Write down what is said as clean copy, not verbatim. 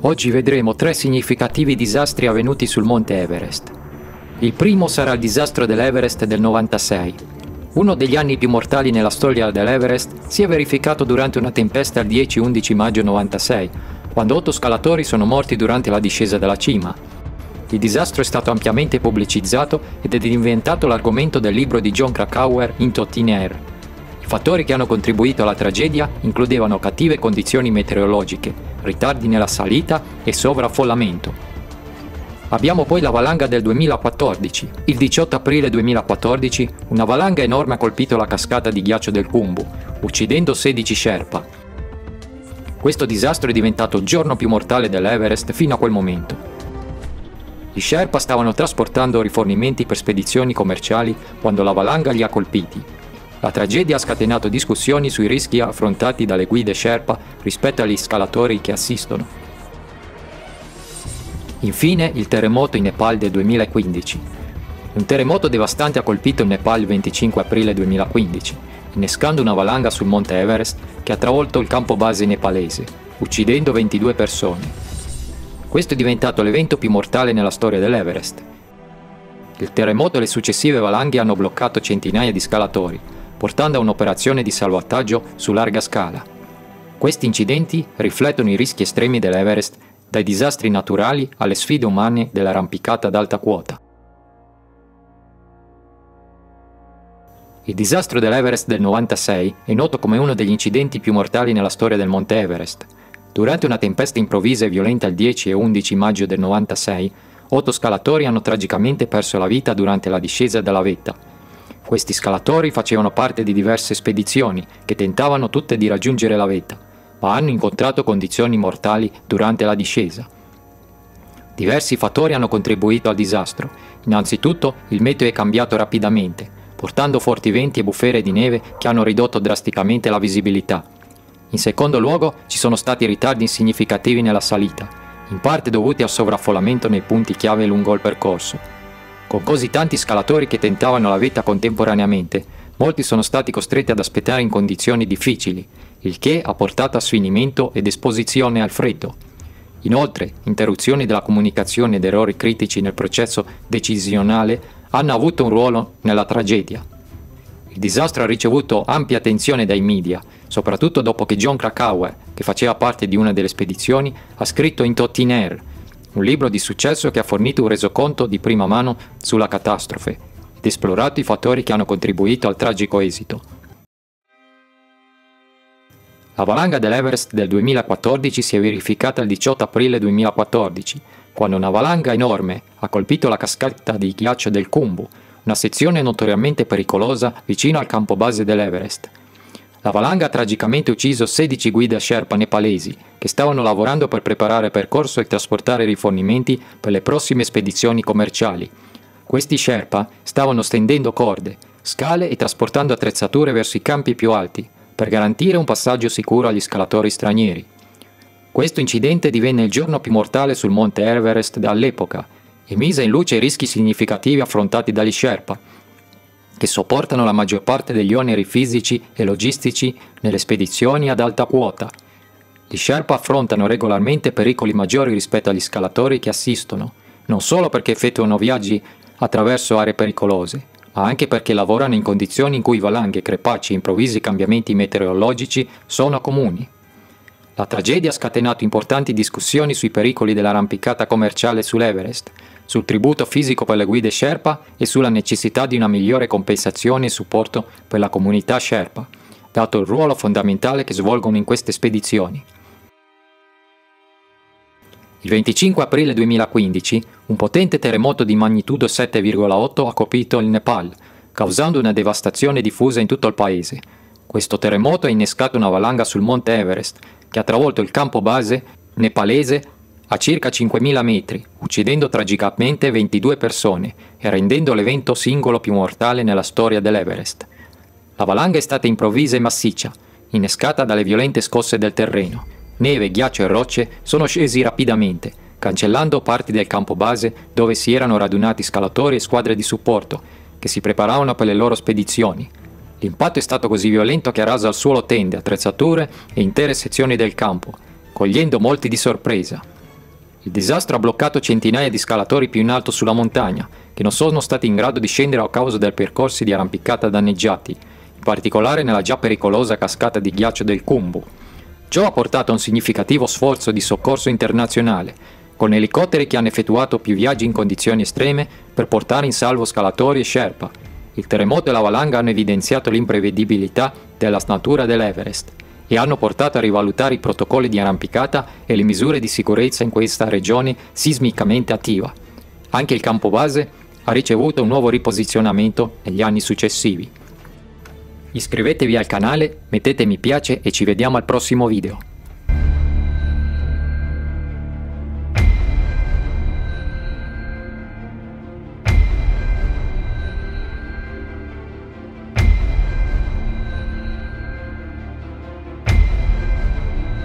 Oggi vedremo tre significativi disastri avvenuti sul Monte Everest. Il primo sarà il disastro dell'Everest del 96. Uno degli anni più mortali nella storia dell'Everest si è verificato durante una tempesta il 10-11 maggio 96, quando 8 scalatori sono morti durante la discesa dalla cima. Il disastro è stato ampiamente pubblicizzato ed è diventato l'argomento del libro di John Krakauer, Into Thin Air. I fattori che hanno contribuito alla tragedia includevano cattive condizioni meteorologiche, ritardi nella salita e sovraffollamento. Abbiamo poi la valanga del 2014. Il 18 aprile 2014 una valanga enorme ha colpito la cascata di ghiaccio del Khumbu, uccidendo 16 Sherpa. Questo disastro è diventato il giorno più mortale dell'Everest fino a quel momento. Gli Sherpa stavano trasportando rifornimenti per spedizioni commerciali quando la valanga li ha colpiti. La tragedia ha scatenato discussioni sui rischi affrontati dalle guide Sherpa rispetto agli scalatori che assistono. Infine, il terremoto in Nepal del 2015. Un terremoto devastante ha colpito il Nepal il 25 aprile 2015, innescando una valanga sul Monte Everest che ha travolto il campo base nepalese, uccidendo 22 persone. Questo è diventato l'evento più mortale nella storia dell'Everest. Il terremoto e le successive valanghe hanno bloccato centinaia di scalatori, portando a un'operazione di salvataggio su larga scala. Questi incidenti riflettono i rischi estremi dell'Everest, dai disastri naturali alle sfide umane dell'arrampicata ad alta quota. Il disastro dell'Everest del 96 è noto come uno degli incidenti più mortali nella storia del Monte Everest. Durante una tempesta improvvisa e violenta il 10 e 11 maggio del 96, 8 scalatori hanno tragicamente perso la vita durante la discesa dalla vetta. Questi scalatori facevano parte di diverse spedizioni che tentavano tutte di raggiungere la vetta, ma hanno incontrato condizioni mortali durante la discesa. Diversi fattori hanno contribuito al disastro. Innanzitutto, il meteo è cambiato rapidamente, portando forti venti e bufere di neve che hanno ridotto drasticamente la visibilità. In secondo luogo, ci sono stati ritardi significativi nella salita, in parte dovuti al sovraffollamento nei punti chiave lungo il percorso. Con così tanti scalatori che tentavano la vetta contemporaneamente, molti sono stati costretti ad aspettare in condizioni difficili, il che ha portato a sfinimento ed esposizione al freddo. Inoltre, interruzioni della comunicazione ed errori critici nel processo decisionale hanno avuto un ruolo nella tragedia. Il disastro ha ricevuto ampia attenzione dai media, soprattutto dopo che John Krakauer, che faceva parte di una delle spedizioni, ha scritto Into Thin Air, un libro di successo che ha fornito un resoconto di prima mano sulla catastrofe ed esplorato i fattori che hanno contribuito al tragico esito. La valanga dell'Everest del 2014 si è verificata il 18 aprile 2014, quando una valanga enorme ha colpito la cascata di ghiaccio del Khumbu, una sezione notoriamente pericolosa vicino al campo base dell'Everest. La valanga ha tragicamente ucciso 16 guide Sherpa nepalesi che stavano lavorando per preparare il percorso e trasportare rifornimenti per le prossime spedizioni commerciali. Questi Sherpa stavano stendendo corde, scale e trasportando attrezzature verso i campi più alti per garantire un passaggio sicuro agli scalatori stranieri. Questo incidente divenne il giorno più mortale sul Monte Everest dall'epoca e mise in luce i rischi significativi affrontati dagli Sherpa, che sopportano la maggior parte degli oneri fisici e logistici nelle spedizioni ad alta quota. Gli Sherpa affrontano regolarmente pericoli maggiori rispetto agli scalatori che assistono, non solo perché effettuano viaggi attraverso aree pericolose, ma anche perché lavorano in condizioni in cui valanghe, crepacci e improvvisi cambiamenti meteorologici sono comuni. La tragedia ha scatenato importanti discussioni sui pericoli dell'arrampicata commerciale sull'Everest, sul tributo fisico per le guide Sherpa e sulla necessità di una migliore compensazione e supporto per la comunità Sherpa, dato il ruolo fondamentale che svolgono in queste spedizioni. Il 25 aprile 2015, un potente terremoto di magnitudo 7,8 ha colpito il Nepal, causando una devastazione diffusa in tutto il paese. Questo terremoto ha innescato una valanga sul Monte Everest, che ha travolto il campo base nepalese a circa 5.000 metri, uccidendo tragicamente 22 persone e rendendo l'evento singolo più mortale nella storia dell'Everest. La valanga è stata improvvisa e massiccia, innescata dalle violente scosse del terreno. Neve, ghiaccio e rocce sono scesi rapidamente, cancellando parti del campo base dove si erano radunati scalatori e squadre di supporto che si preparavano per le loro spedizioni. L'impatto è stato così violento che ha raso al suolo tende, attrezzature e intere sezioni del campo, cogliendo molti di sorpresa. Il disastro ha bloccato centinaia di scalatori più in alto sulla montagna, che non sono stati in grado di scendere a causa dei percorsi di arrampicata danneggiati, in particolare nella già pericolosa cascata di ghiaccio del Khumbu. Ciò ha portato a un significativo sforzo di soccorso internazionale, con elicotteri che hanno effettuato più viaggi in condizioni estreme per portare in salvo scalatori e sherpa. Il terremoto e la valanga hanno evidenziato l'imprevedibilità della natura dell'Everest e hanno portato a rivalutare i protocolli di arrampicata e le misure di sicurezza in questa regione sismicamente attiva. Anche il campo base ha ricevuto un nuovo riposizionamento negli anni successivi. Iscrivetevi al canale, mettete mi piace e ci vediamo al prossimo video.